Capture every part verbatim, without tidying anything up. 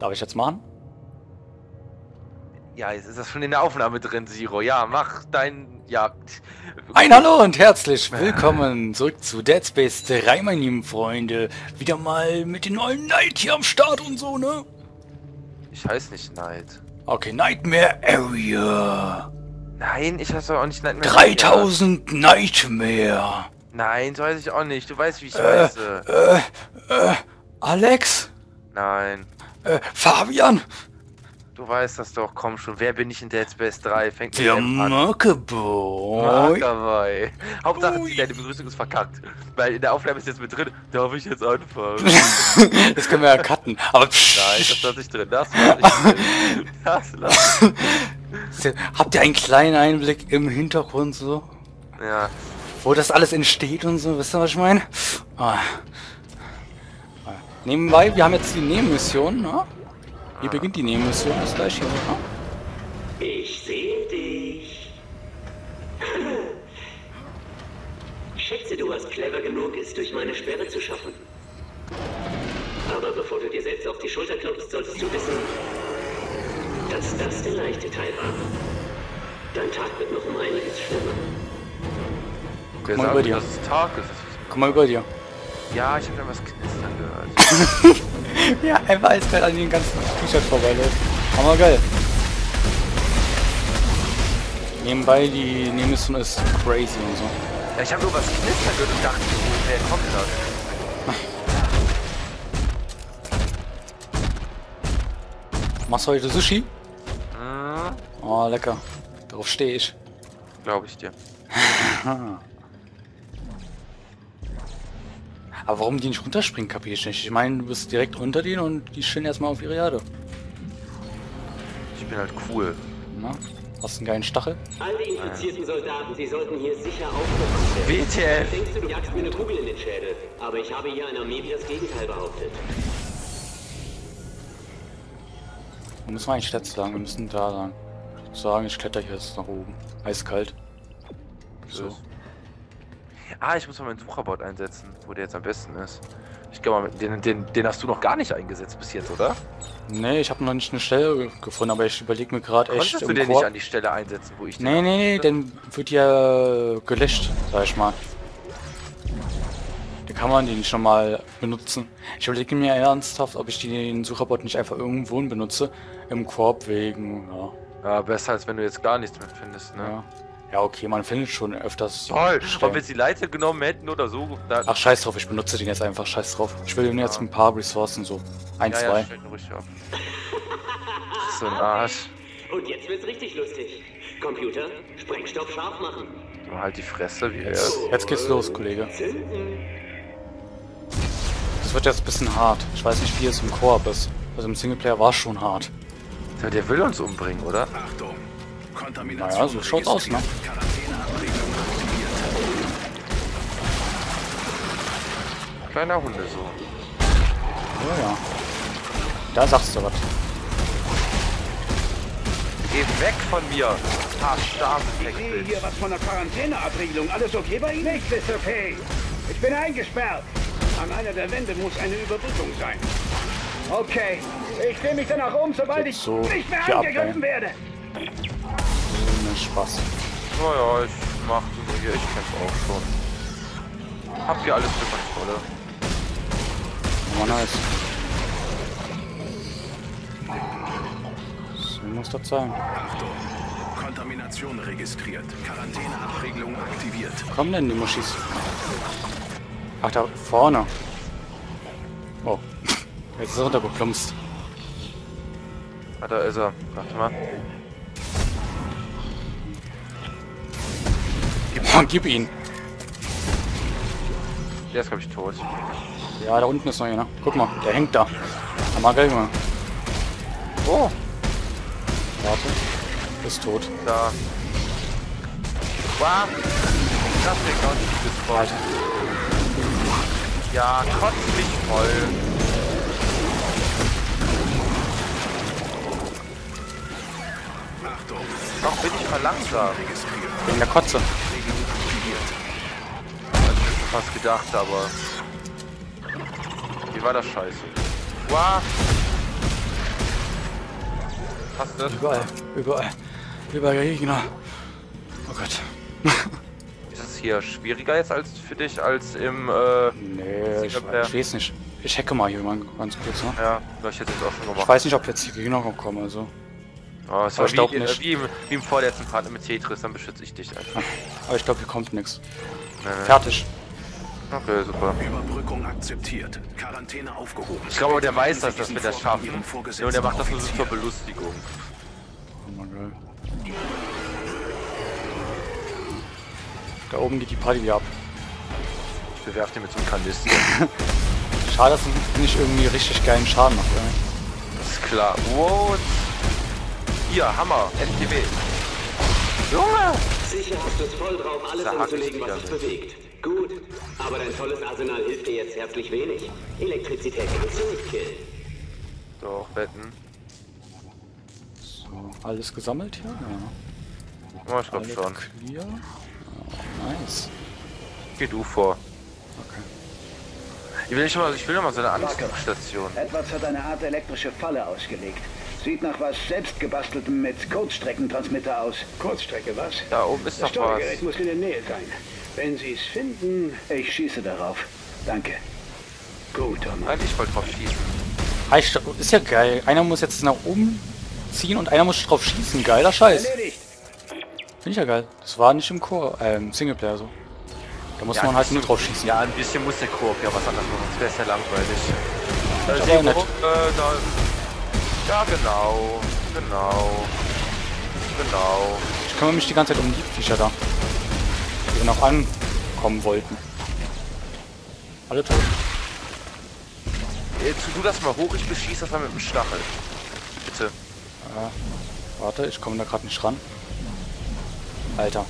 Darf ich jetzt machen? Ja, jetzt ist das schon in der Aufnahme drin, Zero. Ja, mach dein... Ja. Ein Hallo und herzlich willkommen zurück zu Dead Space drei, meine lieben Freunde. Wieder mal mit den neuen Night hier am Start und so, ne? Ich heiße nicht Night. Okay, Nightmare Area. Nein, ich heiße auch nicht Nightmare dreitausend Area. Nightmare. Nein, so heiße ich auch nicht. Du weißt, wie ich äh, heiße. Äh, äh, Alex? Nein. Äh, Fabian? Du weißt das doch, komm schon. Wer bin ich in Dead Space drei? Fängt mit dem an. Der Muckeboy. dabei. Hauptsache, deine Begrüßung ist verkackt. Weil in der Aufnahme ist jetzt mit drin. Darf ich jetzt anfangen? Das können wir ja cutten. Aber nein, das lass ich drin. Das lass ich drin. Das lass ich drin. Habt ihr einen kleinen Einblick im Hintergrund so? Ja. Wo das alles entsteht und so. Wisst ihr, was ich meine? Ah. Nebenbei, wir haben jetzt die Nebenmission, ne? Hier beginnt die Nebenmission, das gleich hier, ne? Ich sehe dich. Schätze, du warst clever genug, es durch meine Sperre zu schaffen. Aber bevor du dir selbst auf die Schulter klopfst, solltest du wissen, dass das der leichte Teil war. Dein Tag wird noch um einiges schlimmer. Guck mal über dir. Guck mal über dir. Ja, ich hab da was knistern gehört. Ja, er weiß gerade an den ganzen T-Shirt vorbeiläuft. Aber geil. Nebenbei, die Nemesis ist crazy und so. Ja, ich hab nur was knistern gehört und dachte, wer kommt das? Machst du heute Sushi? Mhm. Oh, lecker. Darauf stehe ich. Glaube ich dir. Aber warum die nicht runterspringen, kapiere ich nicht. Ich meine, du bist direkt unter denen und die chillen erstmal auf ihre Erde. Ich bin halt cool. Na? Hast einen geilen Stachel? Alle infizierten Soldaten, sie sollten hier sicher aufgepasst werden. W T F! Denkst du, du jagst mir eine Kugel in den Schädel. Aber ich habe hier einer Medien das Gegenteil behauptet. Wo müssen wir eigentlich jetzt lang? Wir müssen da lang. Ich muss sagen, ich kletter hier jetzt nach oben. Eiskalt. So. Ah, ich muss mal meinen Sucherbot einsetzen, wo der jetzt am besten ist. Ich glaube, den, den, den hast du noch gar nicht eingesetzt bis jetzt, oder? Nee, ich habe noch nicht eine Stelle gefunden, aber ich überlege mir gerade echt... Konntest du den Korb nicht an die Stelle einsetzen, wo ich den... Nee, nee, nee, dann wird ja gelöscht, sag ich mal. Da kann man den nicht nochmal benutzen. Ich überlege mir ernsthaft, ob ich den Sucherbot nicht einfach irgendwo benutze, im Korb wegen, ja. Ja, besser als wenn du jetzt gar nichts mit findest, ne? Ja. Ja, okay, man findet schon öfters... Toll! Ob wir jetzt die Leiter genommen hätten oder so... Dann ach, scheiß drauf, ich benutze den jetzt einfach, scheiß drauf. Ich will den ja jetzt ein paar Ressourcen, so ein, ja, zwei. Ja, stell ihn ruhig ab. So ein Arsch. Und jetzt wird's richtig lustig. Computer, Sprengstoff scharf machen. Du halt die Fresse, wie er ist. Jetzt geht's los, Kollege. Das wird jetzt ein bisschen hart. Ich weiß nicht, wie es im Koop ist. Also im Singleplayer war es schon hart. Ja, der will uns umbringen, oder? Achtung! Naja, so schaut's aus, ne? Kleiner Hunde, so. Oh ja. Da sagst du was. Geh weg von mir! Ich sehe hier was von der Quarantäneabregelung. Alles okay bei Ihnen? Nichts ist okay. Ich bin eingesperrt. An einer der Wände muss eine Überbrückung sein. Okay. Ich drehe mich danach um, sobald ich nicht mehr angegriffen werde. Spaß. Naja, ich mach die hier, ich kämpfe auch schon. Hab hier alles für meine Rolle. Oh, nice. So muss das sein. Achtung! Kontamination registriert. Quarantäneabregelung aktiviert. Komm denn, die Muschis. Ach, da vorne. Oh. Jetzt ist er runtergeplumpst. Ah, da ist er. Warte mal. Man, gib ihn! Der ist, glaube ich, tot. Ja, da unten ist noch einer. Guck mal, der hängt da. Mal geil, Junge. Oh! Warte. Ist tot. Da. Wow! Das ist der Gott, ich bin voll. Alter. Ja, kotzt mich voll. Achtung! Doch, bin ich verlangsamt. Wegen der Kotze. Fast gedacht, aber wie war das scheiße? Wow. Passt das? Überall, überall. Überall Gegner. Oh Gott. Ist es hier schwieriger jetzt als für dich als im... Äh, nee, ich weiß nicht. Ich hacke mal jemanden ganz kurz, ne? Ja, das hätte ich jetzt auch schon gemacht. Ich weiß nicht, ob jetzt die Gegner kommen, also. Oh, es war wie, wie, nicht. Wie, im, wie im vorletzten Part mit Tetris, dann beschütze ich dich einfach. Aber ich glaube, hier kommt nichts. Nee. Fertig. Okay, super. Überbrückung akzeptiert. Quarantäne aufgehoben. Ich glaube, der weiß, dass das mit der schaffen. Ja, und der macht das nur zur Belustigung. Oh mein Gott. Da oben geht die Party wieder ab. Ich bewerf den mit so einem Kanister. Schade, dass ich nicht irgendwie richtig geilen Schaden macht. Das ist klar. Wow. Hier, Hammer. F T W. Junge! Sicher hast du es voll drauf, alles anzulegen, was sich bewegt. Gut, aber dein tolles Arsenal hilft dir jetzt herzlich wenig. Elektrizität kannst du nicht killen. Doch, wetten. So, alles gesammelt hier? Ja. Oh, ich glaub schon. Clear. Oh, nice. Geh du vor. Okay. Ich will, nicht mal, ich will noch mal so eine Antriebsstation. Etwas hat eine Art elektrische Falle ausgelegt. Sieht nach was selbstgebasteltem mit Kurzstreckentransmitter aus. Kurzstrecke, was? Da oben ist doch was. Das Steuergerät muss in der Nähe sein. Wenn Sie es finden, ich schieße darauf. Danke. Gut, Tom. Eigentlich wollte ich drauf schießen. Ist ja geil. Einer muss jetzt nach oben ziehen und einer muss drauf schießen. Geiler Scheiß. Erledigt. Finde ich ja geil. Das war nicht im Koop, äh, im Singleplayer so. Da muss ja, man halt nur drauf schießen. Ja, ein bisschen muss der Koop ja was anderes machen. Sonst wäre es ja langweilig. Äh, Demo, äh, da, ja, genau. Genau. Genau. Ich kümmere mich die ganze Zeit um die Viecher da. Die noch ankommen wollten. Alle tot. Jetzt tu das mal hoch, ich beschieße das mal mit dem Stachel. Bitte. Ja, warte, ich komme da gerade nicht ran. Alter.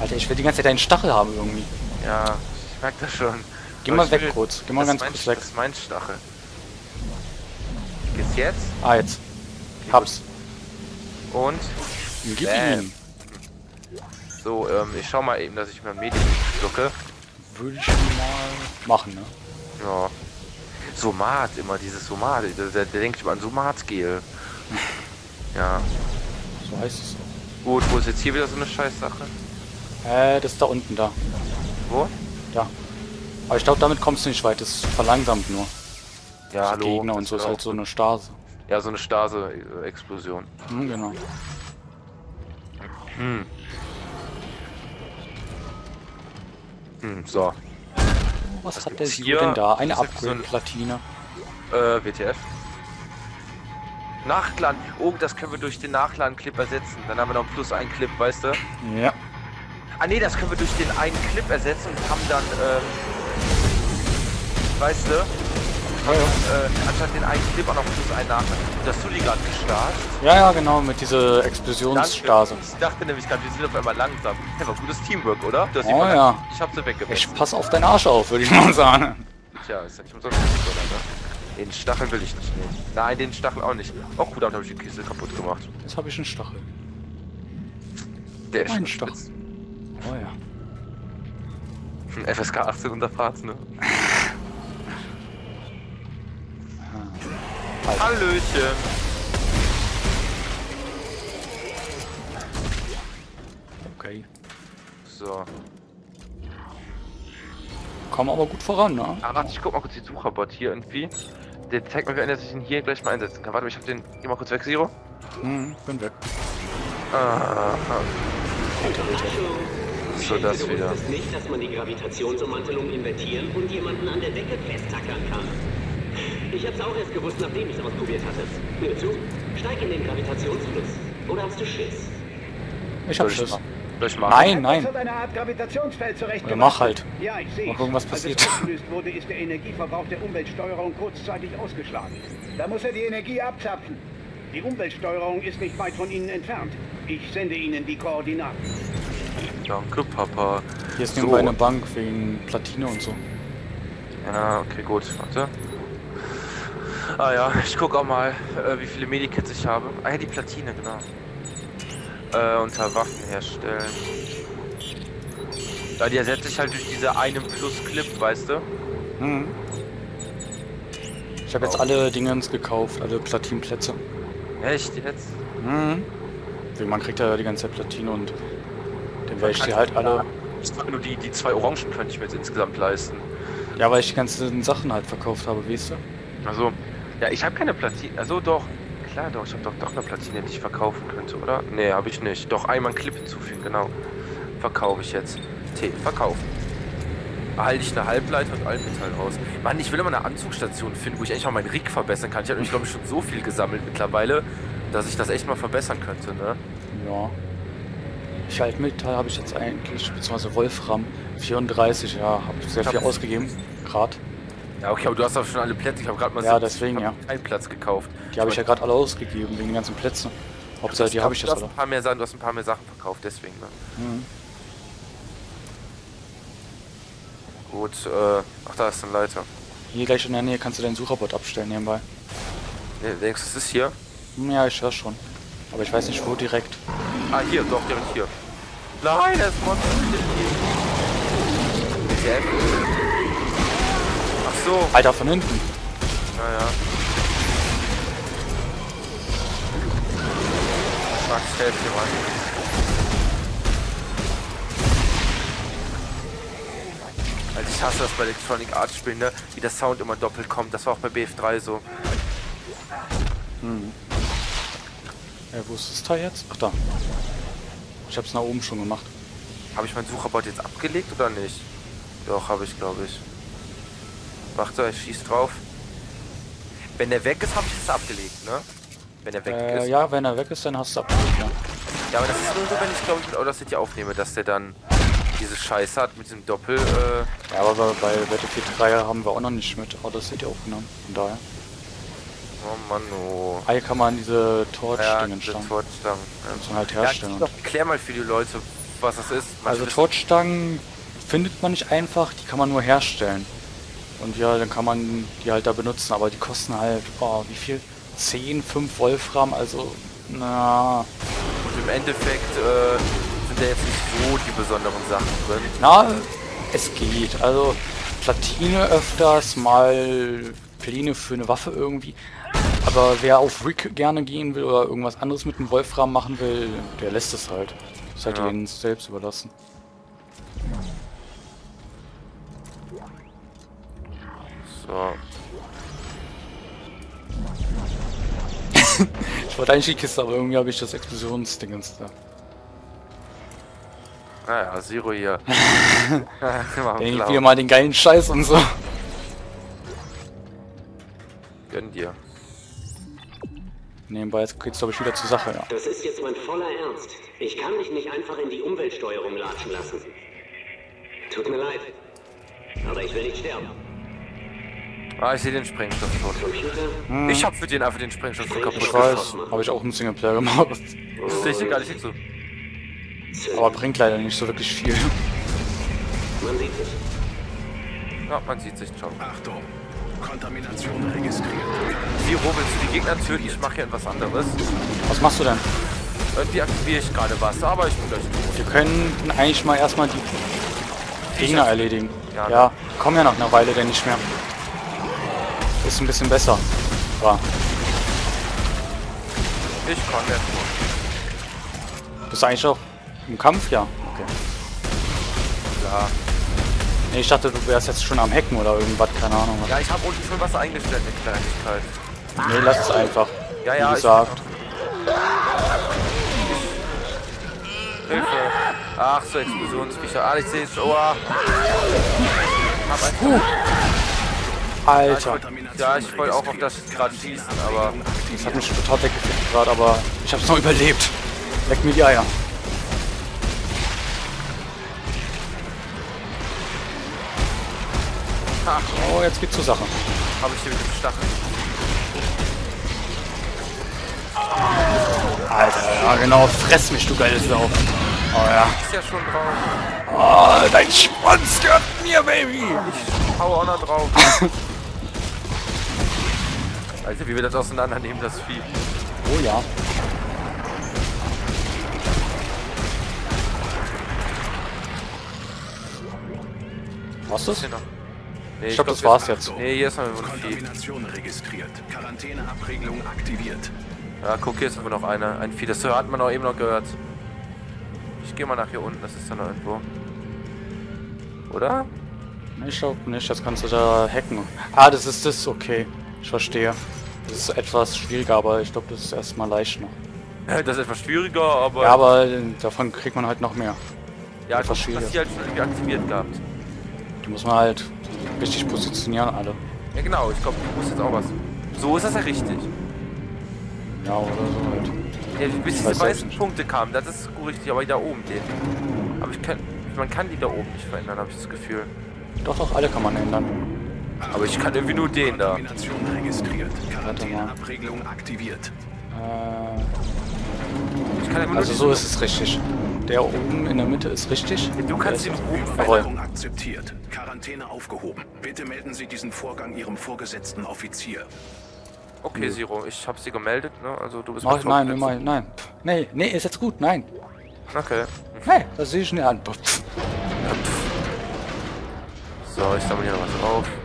Alter, ich will die ganze Zeit einen Stachel haben irgendwie. Ja, ich merke das schon. Geh mal weg kurz, geh mal ganz kurz weg. Das ist mein Stachel. Geht's jetzt? Ah, jetzt. Okay, hab's. Gut. Und? Gib ihm. So, ähm, ich schau mal eben, dass ich mir ein Medium schlucke. Würde ich mal machen, ne? Ja. Somat, immer dieses Somat. Der, der, der denkt immer an Somatgel. Ja. So heißt es auch. Gut, wo ist jetzt hier wieder so eine Scheißsache? Äh, das ist da unten da. Wo? Da. Aber ich glaube, damit kommst du nicht weit. Das verlangsamt nur. Ja, das hallo. Gegner und so ist halt so eine Stase. Ja, so eine Stase-Explosion. Hm, genau. Hm. Hm, so. Was, Was hat der hier denn da? Eine Upgrade-Platine. So ein, äh, W T F. Nachladen. Oh, das können wir durch den Nachladen-Clip ersetzen. Dann haben wir noch plus ein Clip, weißt du? Ja. Ah ne, das können wir durch den einen Clip ersetzen und haben dann, ähm, weißt du? Ja, ja. Äh, anstatt den einen Clip auch noch plus einen Nachladen. Das hast du die gerade gestartet? Ja, ja, genau, mit dieser Explosionsstase. Ich dachte nämlich gerade, wir sind auf einmal langsam. Das war gutes Teamwork, oder? Du hast oh ja. Ganz, ich hab sie weggepasst. Ich pass auf deinen Arsch auf, würde ich mal sagen. Tja, ist ja nicht umsonst. Den Stachel will ich nicht nehmen. Nein, den Stachel auch nicht. Auch gut, damit habe ich die Kiste kaputt gemacht. Jetzt habe ich einen Stachel. Der ist ein Stachel. Spitz. Oh ja. Ein F S K achtzehn Unterfahrt, ne? Hallöchen! Okay. So. Kommen aber gut voran, ne? Ah, warte, ich guck mal kurz den Sucherbot hier irgendwie. Der zeigt mir, dass ich ihn hier gleich mal einsetzen kann. Warte, ich hab den. Geh mal kurz weg, Zero. Hm, bin weg. Ah, so das wieder. Du wusstest nicht, dass man die Gravitationsummantelung invertieren und jemanden an der Decke festtackern kann. Ich hab's auch erst gewusst, nachdem ich's ausprobiert hatte. Hör zu, steig in den Gravitationsfluss. Oder hast du Schiss? Ich hab Schiss. Nein, nein. Oder mach halt. Ja, ich seh's. Mal gucken, was passiert. Als es ausgelöst wurde, ist der Energieverbrauch der Umweltsteuerung kurzzeitig ausgeschlagen. Da muss er die Energie abzapfen. Die Umweltsteuerung ist nicht weit von Ihnen entfernt. Ich sende Ihnen die Koordinaten. Danke, Papa. Hier ist nur eine Bank wegen Platine und so. Ja, okay, gut. Warte. Ah ja, ich guck auch mal, äh, wie viele Medikits ich habe. Ah ja, die Platine, genau. Äh, unter Waffen herstellen. Ja, die ersetze ich halt durch diese einen Plus-Clip, weißt du? Mhm. Ich habe jetzt alle Dingens gekauft, alle Platinplätze. Echt jetzt? Mhm. Man kriegt ja die ganze Zeit Platin und dann werde ich die halt alle... Ich glaube nur die, die zwei Orangen könnte ich mir jetzt insgesamt leisten. Ja, weil ich die ganzen Sachen halt verkauft habe, weißt du? Also, ja, ich habe keine Platin, also doch, klar doch, ich habe doch, doch eine Platine, die ich verkaufen könnte, oder? Nee, habe ich nicht. Doch, einmal einen Clip hinzufügen, genau. Verkaufe ich jetzt. T, verkaufen. Erhalte ich eine Halbleiter und Altmetall raus. Mann, ich will immer eine Anzugsstation finden, wo ich echt mal meinen Rig verbessern kann. Ich habe, glaube ich, schon so viel gesammelt mittlerweile, dass ich das echt mal verbessern könnte, ne? Ja. Ich Altmetall habe ich jetzt eigentlich, beziehungsweise Wolfram vierunddreißig, ja, habe sehr ich viel ausgegeben, gerade. Ja, okay, aber du hast doch schon alle Plätze, ich habe gerade mal ja, deswegen, ja. Einen Platz gekauft. Die habe ich ja gerade alle ausgegeben, wegen den ganzen Plätzen. Hauptsache, die habe ich das, oder? Ein paar mehr Sachen, du hast ein paar mehr Sachen verkauft, deswegen, ne? Mhm. Gut, äh, ach, da ist eine Leiter. Hier gleich in der Nähe kannst du deinen Sucherbot abstellen, nebenbei. Ne, denkst du, es ist hier? Ja, ich höre schon. Aber ich weiß nicht, wo direkt. Ah, hier, doch, direkt hier. Nein, das Monster ist hier. Ach so. Alter, von hinten. Naja. Max, helf dir mal. Also ich hasse das bei Electronic Arts Spielen, ne? Wie der Sound immer doppelt kommt. Das war auch bei B F drei so. Hm. Ja, wo ist das Teil jetzt? Ach da. Ich hab's nach oben schon gemacht. Habe ich meinen Sucherbot jetzt abgelegt oder nicht? Doch, habe ich, glaube ich. Macht so, er schießt drauf. Wenn er weg ist, habe ich es abgelegt, ne? Wenn er weg äh, ist. Ja, wenn er weg ist, dann hast du es abgelegt, ja. Ja, aber das ist nur so, wenn ich, glaube ich, mit Order City aufnehme, dass der dann diese Scheiße hat mit diesem Doppel. Äh ja, aber bei Battlefield drei haben wir auch noch nicht mit Order City aufgenommen. Von daher. Oh Mann, oh. Hier kann man diese Torch-Stangen ja, Torch ja. So halt herstellen. Ja, erklär mal für die Leute, was das ist. Was also Torch-Stangen findet man nicht einfach, die kann man nur herstellen. Und ja, dann kann man die halt da benutzen, aber die kosten halt, oh, wie viel? zehn, fünf Wolfram, also, na. Und im Endeffekt äh, sind da jetzt nicht so die besonderen Sachen drin. Na, es geht. Also Platine öfters, mal Pläne für eine Waffe irgendwie. Aber wer auf Rick gerne gehen will oder irgendwas anderes mit dem Wolfram machen will, der lässt es halt. Das halt ja. Denen selbst überlassen. So. Ich wollte eigentlich die Kiste, aber irgendwie habe ich das Explosionsdingens da. Naja, Zero hier. Denk dir mal den geilen Scheiß und so. Gönn dir. Nebenbei, jetzt geht's glaube ich wieder zur Sache, ja. Das ist jetzt mein voller Ernst. Ich kann mich nicht einfach in die Umweltsteuerung latschen lassen. Tut mir leid. Aber ich will nicht sterben. Ah, ich sehe den Sprengstoff schon. Hm. Ich hab für den einfach den Sprengstoff kaputt geschossen. Ich weiß, habe ich auch einen Singleplayer gemacht. Das sehe ich gar nicht so. Aber bringt leider nicht so wirklich viel. Man sieht sich. Ja, man sieht sich, ciao. Achtung. Kontamination registriert. Wie robelst du die Gegner töten? Ich mache hier etwas anderes. Was machst du denn? Irgendwie aktiviere ich gerade was, aber ich bin gleich tot. Wir könnten eigentlich mal erstmal die Gegner erledigen. Ja, ja, ja, kommen ja nach einer Weile denn nicht mehr. Ist ein bisschen besser. War. Ich kann jetzt. Bist du eigentlich auch im Kampf? Ja. Okay. Ja. Nee, ich dachte, du wärst jetzt schon am Hacken oder irgendwas, keine Ahnung. Was. Ja, ich habe unten schon was eingestellt, eine Kleinigkeit. Nee, lass es einfach. Ja, ja, wie gesagt. Ich... Hilfe. Ach, so Explosionsviecher. Ah, ich sehe es. Oha. Uh. Alter. Ja, ich wollte auch auf das gerade schießen, aber... Das hat mich total weggefickt gerade, aber ich habe es noch überlebt. Leck mir die Eier. Ach, oh, jetzt geht's zur Sache. Habe ich hier wieder gestachelt. Alter, ja genau, fress mich, du geiles Sau. Oh ja. Ist ja schon drauf. Oh, dein Schwanz gehört mir, Baby. Ich hau auch noch drauf. Also, wie wir das auseinandernehmen, das Vieh. Oh ja. Was ist das? Nee, ich, ich glaube, glaub, das war's jetzt. jetzt. Nee, hier ist noch eine Kontamination registriert. Quarantäneabregelung aktiviert. Ja, guck, hier ist aber noch eine. Ein Vieh. Das hat man auch eben noch gehört. Ich gehe mal nach hier unten, das ist dann noch irgendwo. Oder? Ich glaube nicht, das kannst du da hacken. Ah, das ist das, okay. Ich verstehe. Das ist etwas schwieriger, aber ich glaube, das ist erstmal leicht noch. Das ist etwas schwieriger, aber... Ja, aber davon kriegt man halt noch mehr. Ja, etwas schwieriger. Das hier halt schon irgendwie aktiviert gehabt. Die muss man halt richtig positionieren, alle. Ja, genau. Ich glaube, du musst jetzt auch was. So ist das ja richtig. Ja, oder so halt. Ja, bis ich diese weißen Punkte kamen, das ist richtig, aber da oben den. Aber ich kann, man kann die da oben nicht verändern, habe ich das Gefühl. Doch, doch, alle kann man ändern. Aber ich kann irgendwie nur den da. Registriert. Quarantäneabregelung aktiviert. Äh, ich kann also so ist es richtig. Der oben in der Mitte ist richtig. Ja, du kannst ihn oben Veränderung akzeptiert. Quarantäne aufgehoben. Bitte melden Sie diesen Vorgang Ihrem vorgesetzten Offizier. Okay, mhm. Zero, ich habe sie gemeldet, ne? Also du bist... Ach, nein, nein, nein. Nee, nee, ist jetzt gut, nein. Okay. Nee, das sehe ich nicht an. So, ich sammle hier noch was auf.